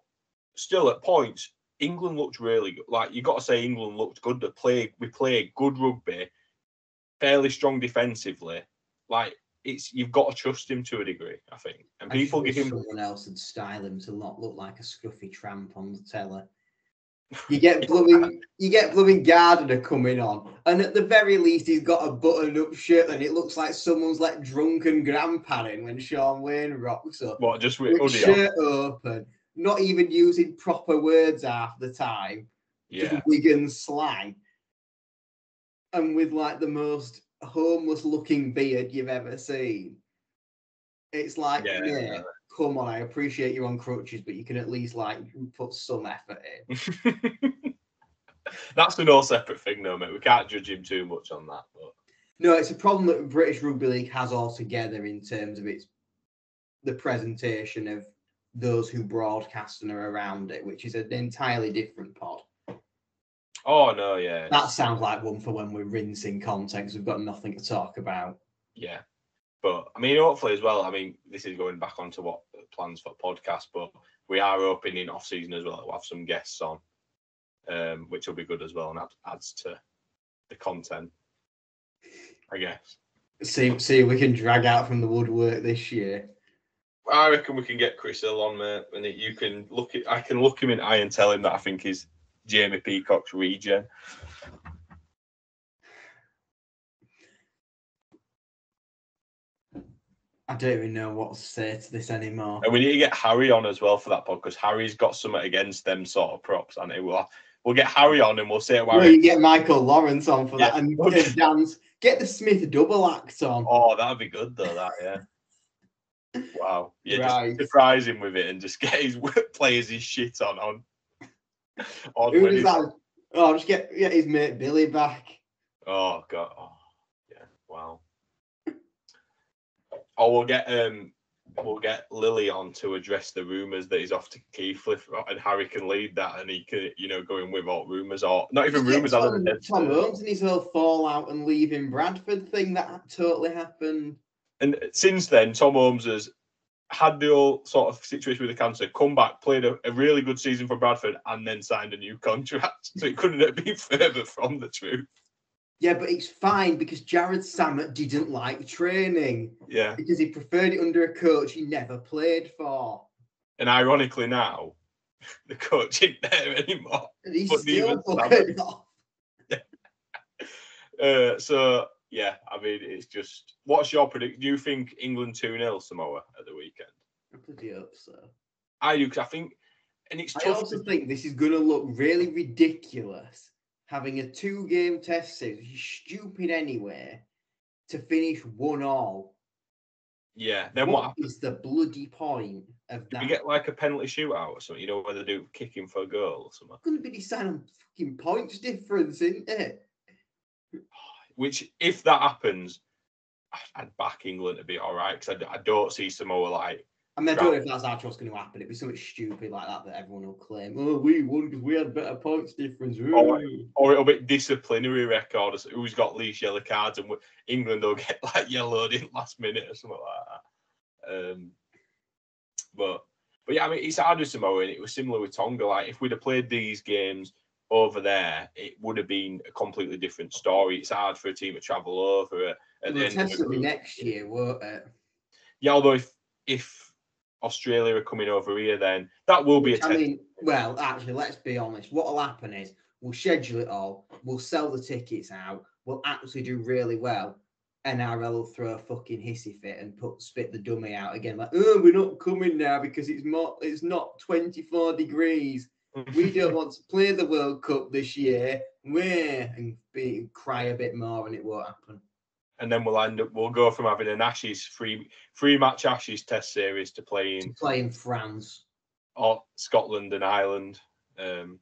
still at points, England looked really good. Like, you've got to say England looked good. They play, we played good rugby, fairly strong defensively. Like, it's you've got to trust him to a degree, I think. And I people give him... someone else and style him to not look like a scruffy tramp on the telly. You get blooming, you get blooming Gardiner coming on, and at the very least, he's got a button-up shirt, and it looks like someone's let drunken grandpa in when Sean Wayne rocks up. What, just with, with shirt on. Open, not even using proper words half the time, yeah. Just Wigan slang, and with like the most homeless-looking beard you've ever seen. It's like, yeah. yeah. Come on, I appreciate you on crutches, but you can at least like put some effort in. That's a no separate thing, though, mate. We can't judge him too much on that. But no, it's a problem that British Rugby League has altogether in terms of its the presentation of those who broadcast and are around it, which is an entirely different pod. Oh no, yeah, that sounds like one for when we're rinsing context. We've got nothing to talk about. Yeah. But, I mean, hopefully as well, I mean, this is going back onto what plans for podcast, but we are hoping in off-season as well, we'll have some guests on, um, which will be good as well and add, adds to the content, I guess. See, see if we can drag out from the woodwork this year. I reckon we can get Chris Hill on, mate, and you can look at, I can look him in the eye and tell him that I think he's Jamie Peacock's regen. I don't even know what to say to this anymore. And we need to get Harry on as well for that pod because Harry's got something against them sort of props, and it will. We'll get Harry on and we'll say why. Well, you get Michael Lawrence on for yeah. that and dance. Get the Smith double act on. Oh, that'd be good though. That yeah. Wow. Yeah, right. Just surprise him with it and just get his players his shit on. on. on Who was that? Oh, just get, get his mate Billy back. Oh, God. Oh, yeah, wow. Oh, we'll get um, we'll get Lily on to address the rumours that he's off to Keithley, and Harry can lead that, and he can, you know, go in with all rumours or not even rumours. Tom, Tom Holmes and his whole fallout and leaving Bradford thing that totally happened. And since then, Tom Holmes has had the whole sort of situation with the cancer, come back, played a, a really good season for Bradford, and then signed a new contract. So it couldn't have been further from the truth. Yeah, but it's fine because Jared Sammet didn't like training. Yeah. Because he preferred it under a coach he never played for. And ironically now, the coach isn't there anymore. And he's but still fucking off. uh, so, yeah, I mean, it's just... What's your prediction? Do you think England two nil Samoa at the weekend? I pretty hope so. I do, because I think... and it's. I also to... think this is going to look really ridiculous. Having a two-game test series, stupid anyway, to finish one all. Yeah, then what, what is the bloody point of that? You get like a penalty shootout or something, you know, where they do kicking for a goal or something. It's going to be decided on fucking points difference, isn't it? Which, if that happens, I'd back England to be all right, because I, I don't see Samoa like... I mean, I don't know if that's actually what's going to happen. It'd be something stupid like that that everyone will claim, oh, we won because we had better points difference. Or, or it'll be disciplinary record. Who's got least yellow cards, and England will get like yellowed in last minute or something like that. Um, but, but yeah, I mean, it's hard with Samoa, and it was similar with Tonga. Like, if we'd have played these games over there, it would have been a completely different story. It's hard for a team to travel over. At the test will be next year, won't it? Yeah, although if, if Australia are coming over here, then that will be a test. I mean, well, actually, let's be honest. What will happen is we'll schedule it all, we'll sell the tickets out, we'll actually do really well. N R L will throw a fucking hissy fit and put spit the dummy out again, like, oh, we're not coming now because it's not it's not twenty-four degrees. We don't want to play the World Cup this year. We're and be, cry a bit more, and it won't happen. And then we'll end up. We'll go from having an Ashes free, free match Ashes Test series to playing playing France or Scotland and Ireland. Um,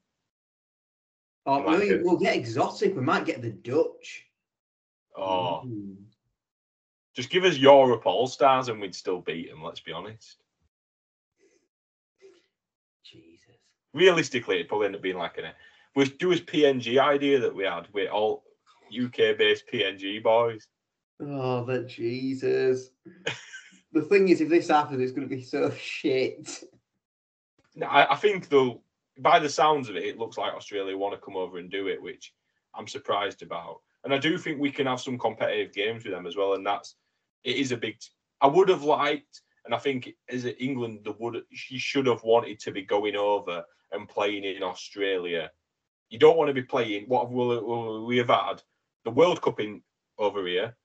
oh, and really, like a, we'll get exotic. We might get the Dutch. Oh, mm. Just give us Europe All Stars, and we'd still beat them. Let's be honest. Jesus. Realistically, it'd probably end up being like an. We do his P N G idea that we had. We're all U K based P N G boys. Oh, but Jesus. The thing is, if this happens, it's going to be so shit. No, I, I think, though, by the sounds of it, it looks like Australia want to come over and do it, which I'm surprised about. And I do think we can have some competitive games with them as well, and that's... It is a big... I would have liked, and I think as England, the would she should have wanted to be going over and playing in Australia. You don't want to be playing... What will, will we have had? The World Cup in over here,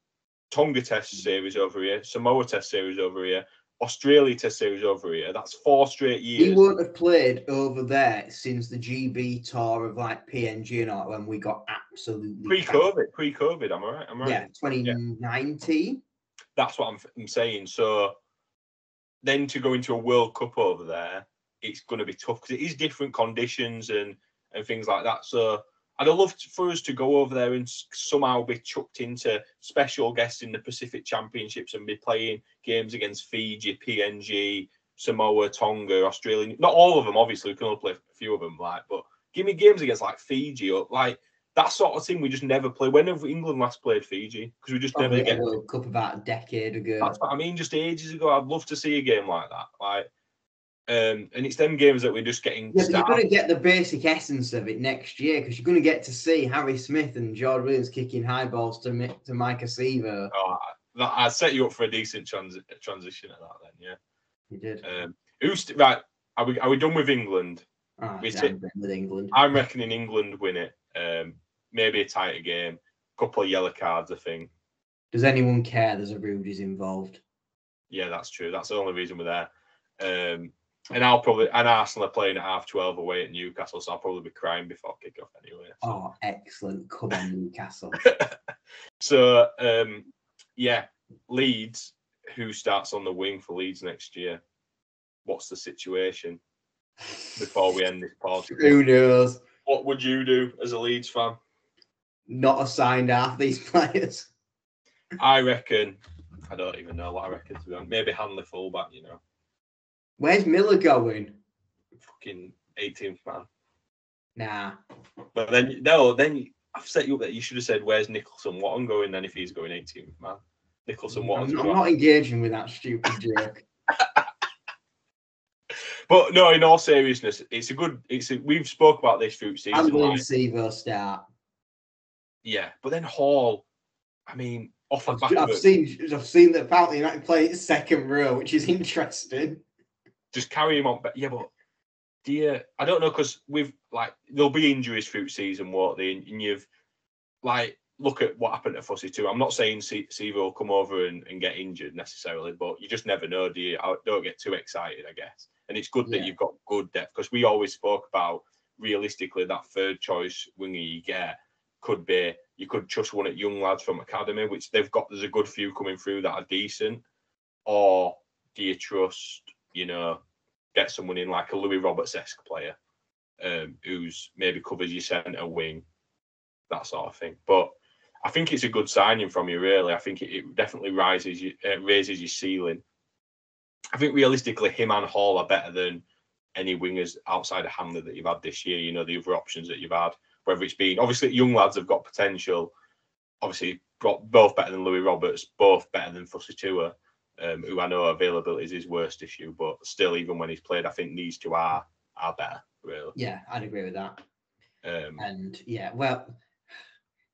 Tonga Test Series over here, Samoa Test Series over here, Australia Test Series over here. That's four straight years. He won't have played over there since the G B tour of like P N G and all when we got absolutely pre-COVID. Pre-COVID, am I right? Am I right? Yeah, twenty nineteen. Yeah. That's what I'm, I'm saying. So then to go into a World Cup over there, it's going to be tough because it is different conditions and and things like that. So I'd have loved for us to go over there and somehow be chucked into special guests in the Pacific Championships and be playing games against Fiji, P N G, Samoa, Tonga, Australia. Not all of them, obviously. We can only play a few of them, like. But give me games against like Fiji or like that sort of thing. We just never play. When have England last played Fiji? Because we just Probably never get a World Cup about a decade ago. That's what I mean, just ages ago. I'd love to see a game like that, like. Um, and it's them games that we're just getting. Yeah, you're going to get the basic essence of it next year because you're going to get to see Harry Smith and George Williams kicking high balls to to Mike Acevo. Oh, that, I set you up for a decent trans transition at that. Then, yeah, you did. Um, who's right? Are we are we done with England? Oh, we sit, done with England. I'm reckoning England win it. Um, maybe a tighter game, couple of yellow cards, I think. Does anyone care? There's a Rudy's involved. Yeah, that's true. That's the only reason we're there. Um, And I'll probably and Arsenal are playing at half twelve away at Newcastle, so I'll probably be crying before kickoff anyway. So. Oh, excellent! Come on, Newcastle. So um, yeah, Leeds. who starts on the wing for Leeds next year? What's the situation before we end this party? Who knows? What would you do as a Leeds fan? Not assigned half these players. I reckon, I don't even know what I reckon to be honest. Maybe Hanley fullback, you know. Where's Miller going? Fucking eighteenth man. Nah. But then, no, then you, I've set you up that you should have said, where's Nicholson Watton going then if he's going eighteenth man? Nicholson Watton's I'm, I'm not engaging with that stupid joke. But no, in all seriousness, it's a good, it's a, we've spoke about this through season. I'm going to see Sevo start. Yeah, but then Hall, I mean, off the back I've, of I've seen, I've seen that apparently United play in second row, which is interesting. Just carry him on. But yeah, but do you, I don't know, because we've, like, there'll be injuries through season, won't they? And, and you've, like, look at what happened to Fussy too. I'm not saying Sevo will come over and, and get injured necessarily, but you just never know, do you? I don't get too excited, I guess. And it's good yeah. that you've got good depth, because we always spoke about, realistically, that third choice winger you get could be, you could trust one at young lads from academy, which they've got, there's a good few coming through that are decent. Or do you trust, you know, get someone in like a Louis Roberts-esque player um, who's maybe covers your centre wing, that sort of thing. But I think it's a good signing from you, really. I think it, it definitely rises, you, uh, raises your ceiling. I think realistically, him and Hall are better than any wingers outside of Hamler that you've had this year, you know, the other options that you've had. Whether it's been, obviously, young lads have got potential. Obviously, both better than Louis Roberts, both better than Fussy Tua, um, who I know availability is his worst issue, but still, even when he's played, I think these two are are better, really. Yeah, I'd agree with that. Um, and yeah, well,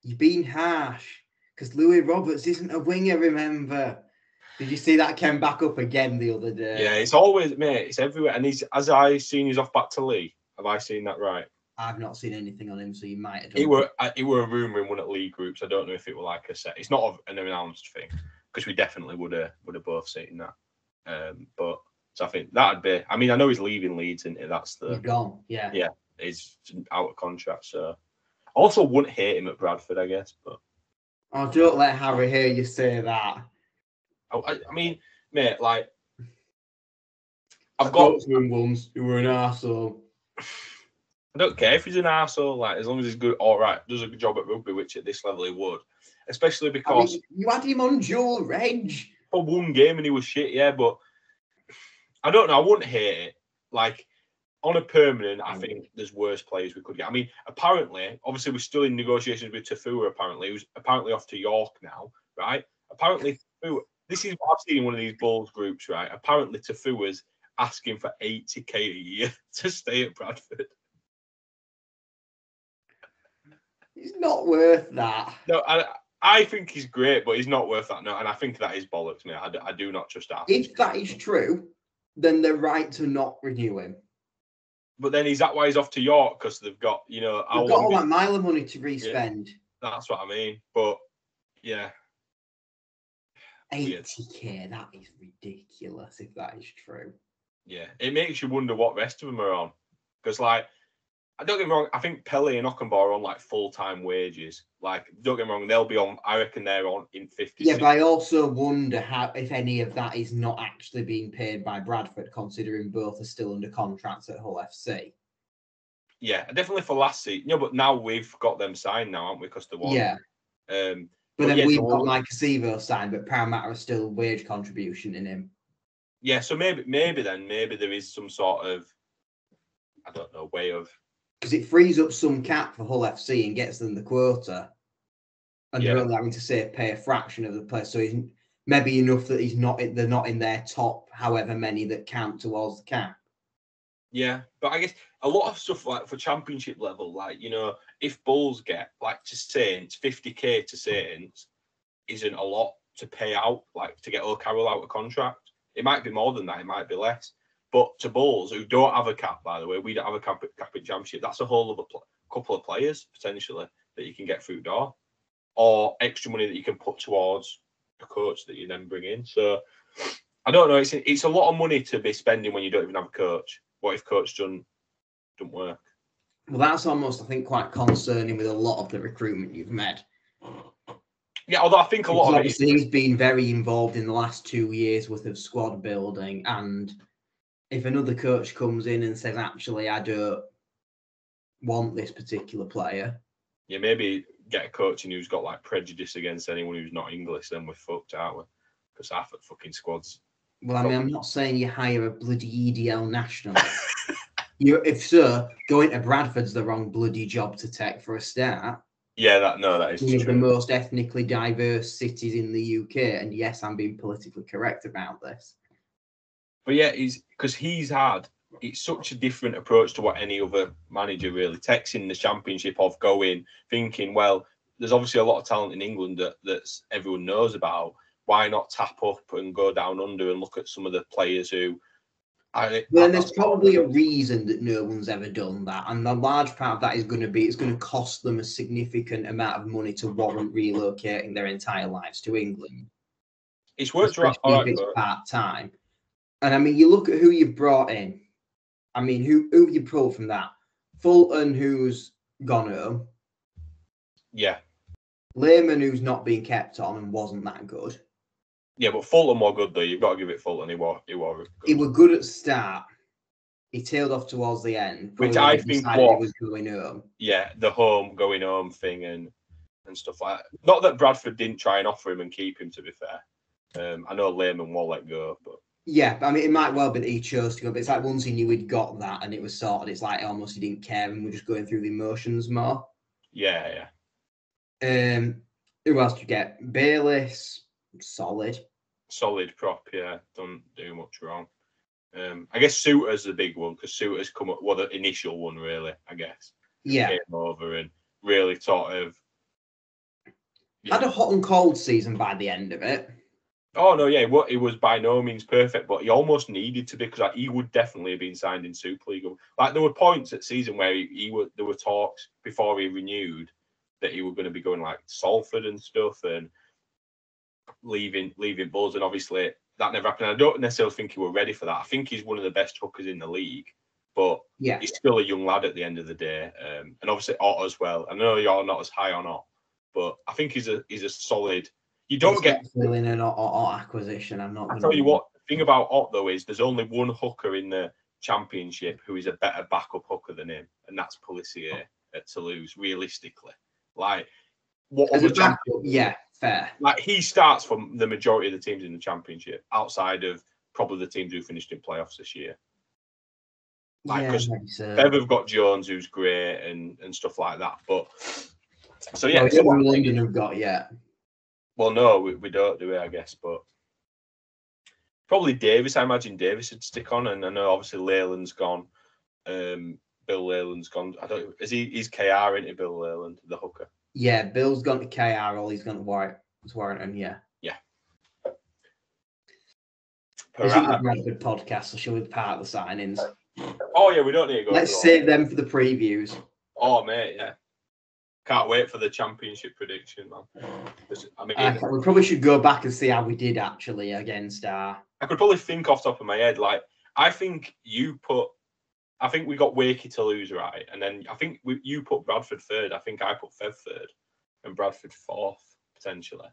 you've been harsh because Louis Roberts isn't a winger, remember? Did you see that came back up again the other day? Yeah, it's always, mate, it's everywhere. And he's, as I seen, he's off back to Lee. Have I seen that right? I've not seen anything on him, so you might have done it. Were, it were a rumour in one of the league groups. I don't know if it were like a set. It's not an announced thing, because we definitely would have would have both seen that. Um, but so I think that'd be, I mean, I know he's leaving Leeds, isn't it? That's the... He's gone, yeah. Yeah, he's out of contract, so... I also wouldn't hate him at Bradford, I guess, but... Oh, don't let Harry hear you say that. I, I mean, mate, like... I've I got... him once who were an arsehole. I don't care if he's an arsehole, like, as long as he's good, all right, does a good job at rugby, which at this level he would. Especially because... I mean, you had him on dual reg. For one game and he was shit, yeah, but... I don't know, I wouldn't hate it. Like, on a permanent, I think there's worse players we could get. I mean, apparently, obviously we're still in negotiations with Tafua, apparently, who's apparently off to York now, right? Apparently, this is what I've seen in one of these Bulls groups, right? Apparently, Tafua's asking for eighty K a year to stay at Bradford. He's not worth that. No, I, I think he's great, but he's not worth that. No, and I think that is bollocks, mate. I, I do not trust that. If that is true, then they're right to not renew him. But then is that why he's off to York? Because they've got, you know... They've got all that mile of money to re-spend. Yeah, that's what I mean. But, yeah. eighty K, that is ridiculous if that is true. Yeah, it makes you wonder what rest of them are on. Because, like... I don't get me wrong, I think Pele and Ockenbaugh are on like full time wages. Like, don't get me wrong, they'll be on, I reckon they're on in fifty. Yeah, but I also wonder how, if any of that is not actually being paid by Bradford, considering both are still under contracts at Hull F C. Yeah, definitely for last season. No, but now we've got them signed now, haven't we? Because the one. Yeah. Um, but, but then yeah, we've got like a Sevo signed, but Parramatta is still wage contribution in him. Yeah, so maybe, maybe then, maybe there is some sort of, I don't know, way of. Because it frees up some cap for Hull F C and gets them the quota. And yeah. They're only having to, say, pay a fraction of the player. So he's maybe enough that he's not, they're not in their top however many that count towards the cap. Yeah, but I guess a lot of stuff, like, for championship level, like, you know, if Bulls get, like, to Saints, fifty K to Saints isn't a lot to pay out, like, to get O'Carroll out of contract. It might be more than that, it might be less. But to Bulls, who don't have a cap, by the way, we don't have a cap at, cap at Championship, that's a whole other pl- couple of players, potentially, that you can get through door. Or extra money that you can put towards a coach that you then bring in. So, I don't know, it's it's a lot of money to be spending when you don't even have a coach. What if coach doesn't, doesn't work? Well, that's almost, I think, quite concerning with a lot of the recruitment you've made. Yeah, although I think a lot of it is... He's been very involved in the last two years with of squad building, and if another coach comes in and says, actually, I don't want this particular player... Yeah, maybe get a coaching who's got like prejudice against anyone who's not English, then we're fucked, aren't we? Because half of fucking squads... Well, I mean, I'm not saying you hire a bloody E D L national. You, if so, going to Bradford's the wrong bloody job to take for a start. Yeah, that no, that is one true. Of the most ethnically diverse cities in the U K, and yes, I'm being politically correct about this. But yeah, he's because he's had it's such a different approach to what any other manager really takes in the Championship of going thinking, well, there's obviously a lot of talent in England that that's everyone knows about. Why not tap up and go down under and look at some of the players who? I, well, I, there's probably a reason that no one's ever done that, and a large part of that is going to be it's going to cost them a significant amount of money to warrant relocating their entire lives to England. It's worked right, right, it's part time, and I mean, you look at who you've brought in. I mean, who who you pulled from that? Fulton, who's gone home. Yeah. Lehman, who's not been kept on and wasn't that good. Yeah, but Fulton were good, though. You've got to give it Fulton. He were, he were good. He were good at start. He tailed off towards the end. Which I think what, was going home. Yeah, the home, going home thing and, and stuff like that. Not that Bradford didn't try and offer him and keep him, to be fair. Um, I know Lehman will let go, but... Yeah, but I mean, it might well be that he chose to go, but it's like once he knew he'd got that and it was sorted, it's like almost he didn't care and we're just going through the emotions more. Yeah, yeah. Um, who else do you get? Bayliss... Solid. Solid prop, yeah. Don't do much wrong. Um, I guess Suter's the big one, because Suter's come up, well, the initial one, really, I guess. Yeah. Came over and really sort of... Yeah. Had a hot and cold season by the end of it. Oh, no, yeah, it was by no means perfect, but he almost needed to be, because like, he would definitely have been signed in Super League. Like, there were points at season where he, he was, there were talks before he renewed that he was going to be going, like, Salford and stuff, and... leaving leaving Bulls, and obviously that never happened. I don't necessarily think he were ready for that. I think he's one of the best hookers in the league, but yeah, he's still a young lad at the end of the day. Um, and obviously Ott as well. I know you're not as high on Ott, but I think he's a he's a solid. You don't he's get filling an Ott, Ott acquisition. I'm not. I tell you what. The thing about Ott though is there's only one hooker in the Championship who is a better backup hooker than him, and that's Pulisic oh. at Toulouse. Realistically, like what as a backup, yeah. Fair. Like he starts from the majority of the teams in the Championship, outside of probably the teams who finished in playoffs this year. Like because yeah, Bev have got Jones, who's great, and and stuff like that. But so yeah, no, what London have got yet. Well, no, we, we don't do it, I guess. But probably Davis. I imagine Davis would stick on, and I know obviously Leyland's gone. Um, Bill Leyland's gone. I don't. Is he? He's K R into Bill Leyland, the hooker. Yeah, Bill's gone to K R, all he's gone to Warwick, Warrington, yeah. Yeah. This is the Bradford podcast, so should we part of the signings? Oh, yeah, we don't need to go. Let's save them for the previews. Oh, mate, yeah. Can't wait for the Championship prediction, man. I mean, I we probably should go back and see how we did, actually, against our... I could probably think off the top of my head, like, I think you put... I think we got Wakey to lose, right? And then I think we, you put Bradford third. I think I put Fev third and Bradford fourth, potentially.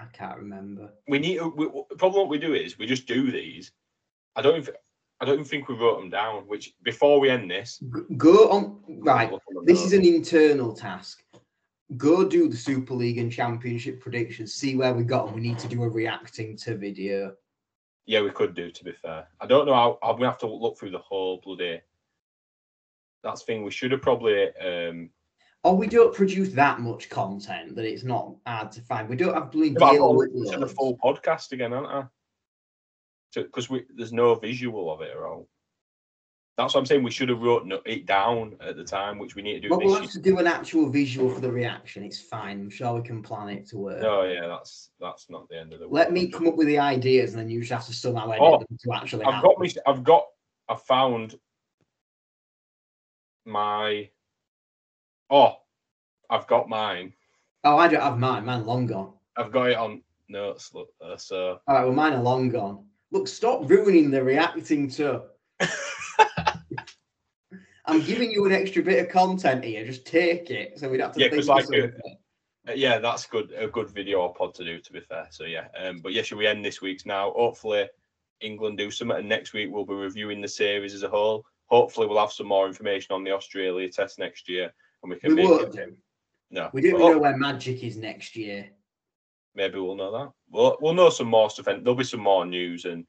I can't remember. We need to, we, probably what we do is we just do these. I don't even, I don't even think we wrote them down, which before we end this... Go on... Right, this is an internal task. Go do the Super League and Championship predictions, see where we got them. We need to do a reacting to video. Yeah, we could do, to be fair. I don't know how... I'm going to have to look through the whole bloody... That's the thing. We should have probably... Um... Oh, we don't produce that much content that it's not hard to find. We don't have... Bloody but I'm listening to the full podcast again, aren't I? Because there's no visual of it at all. That's what I'm saying. We should have wrote it down at the time, which we need to do. But this we'll have year. to do an actual visual for the reaction. It's fine. I'm sure we can plan it to work. Oh, yeah, that's that's not the end of the world. Let me come up with the ideas, and then you just have to somehow edit oh, them to actually I've happen. got me, I've got, I found my, oh, I've got mine. Oh, I don't have mine. Mine long gone. I've got it on notes, look there, so. All right, well, mine are long gone. Look, stop ruining the reacting to... I'm giving you an extra bit of content here. Just take it, so we'd have to. Yeah, because like a, yeah, that's good. A good video or pod to do, to be fair. So yeah, um, but yeah, should we end this week's now? Hopefully, England do something, and next week we'll be reviewing the series as a whole. Hopefully, we'll have some more information on the Australia Test next year, and we can we make it. No, we don't know where Magic is next year. Maybe we'll know that. We'll we'll know some more stuff, and there'll be some more news and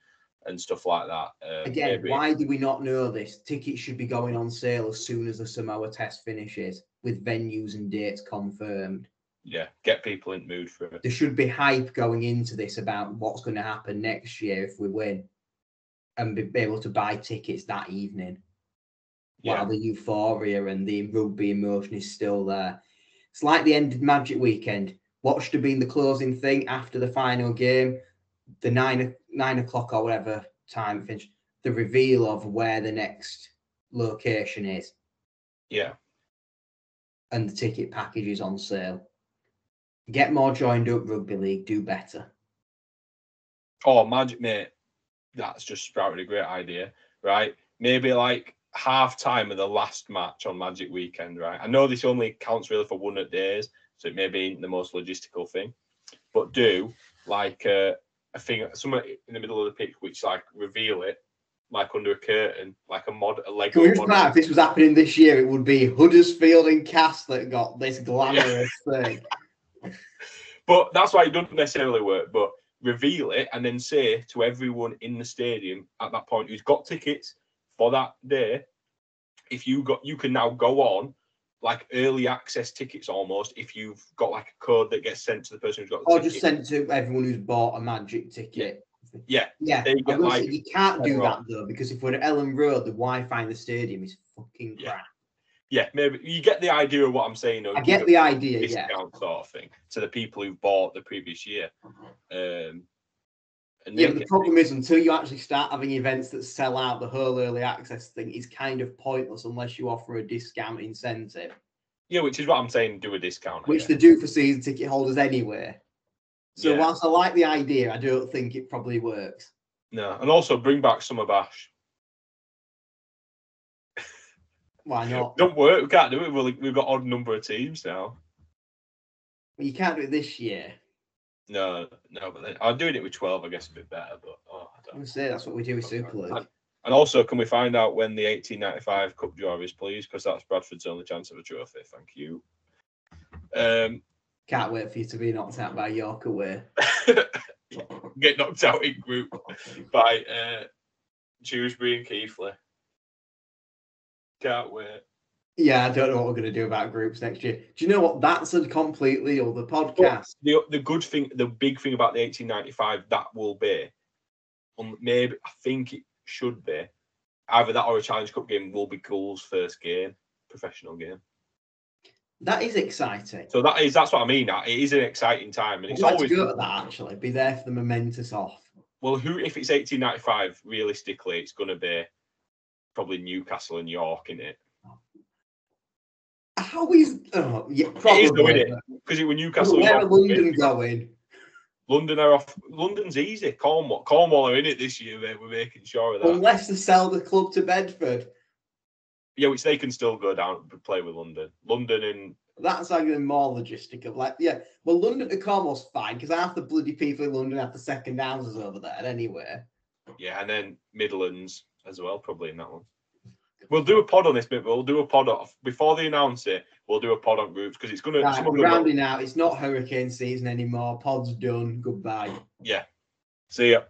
and stuff like that. Um, Again, maybe. Why do we not know this? Tickets should be going on sale as soon as the Samoa Test finishes, with venues and dates confirmed. Yeah, get people in the mood for it. There should be hype going into this about what's going to happen next year if we win, and be able to buy tickets that evening. Yeah. While the euphoria and the rugby emotion is still there. It's like the end of Magic Weekend. What should have been the closing thing after the final game, the nine nine o'clock or whatever time finish, the reveal of where the next location is. Yeah. And the ticket package is on sale. Get more joined up rugby league, do better. Oh, Magic, mate, that's just sprouted a great idea, right? Maybe like half time of the last match on Magic Weekend, right? I know this only counts really for one at days, so it may be the most logistical thing, but do like uh, a thing somewhere in the middle of the pitch, which like reveal it, like under a curtain, like a mod, a Lego. Modern... Matt, if this was happening this year, it would be Huddersfield and Cass that got this glamorous yeah. thing. But that's why it doesn't necessarily work. But reveal it and then say to everyone in the stadium at that point who's got tickets for that day, if you got, you can now go on like early access tickets almost. If you've got like a code that gets sent to the person who's got, the or ticket. Just sent to everyone who's bought a Magic ticket. Yeah, yeah. yeah. Get, like, you can't do that though, because if we're at Ellen Road, the Wi-Fi in the stadium is fucking crap. Yeah. Yeah, maybe you get the idea of what I'm saying. Though. I get the idea, yeah. Discount sort of thing to the people who bought the previous year. Um, and yeah, but the problem is until you actually start having events that sell out, the whole early access thing is kind of pointless unless you offer a discount incentive. Yeah, which is what I'm saying, do a discount. Which they do for season ticket holders anyway. So yeah. Whilst I like the idea, I don't think it probably works. No, and also bring back Summer Bash. Why not? Don't work. We can't do it. We'll, we've got odd number of teams now. Well, you can't do it this year. No, no. But then I'm doing it with twelve. I guess a bit better. But oh, I don't. I say that's what we do with Super League. And, and also, can we find out when the eighteen ninety-five Cup draw is, please? Because that's Bradford's only chance of a trophy. Thank you. Um, can't wait for you to be knocked out by York away. Get knocked out in group by uh, Dewsbury and Keithley. Can't wait. Yeah, I don't know what we're going to do about groups next year. Do you know what? That's a completely other podcast. The, the good thing, the big thing about the eighteen ninety-five, that will be, um, maybe, I think it should be, either that or a Challenge Cup game will be Gould's first game, professional game. That is exciting. So that is, that's what I mean. It is an exciting time. And it's I'd always good at that, actually. Be there for the momentous off. Well, who, if it's eighteen ninety-five, realistically, it's going to be probably Newcastle and York, in it. How is oh, yeah, probably, it is though, isn't it? Because it were Newcastle. Where are London going? London are off. London's easy. Cornwall, Cornwall are in it this year. Mate. We're making sure of that. Unless they sell the club to Bedford. Yeah, which they can still go down and play with London. London and that's like more logistical. Like, yeah, well, London to Cornwall's fine because half the bloody people in London have the second houses over there anyway. Yeah, and then Midlands as well, probably in that one. We'll do a pod on this bit, but we'll do a pod off before they announce it. We'll do a pod on groups because it's going right, to. We're rounding out. It's not hurricane season anymore. Pod's done. Goodbye. Yeah. See ya.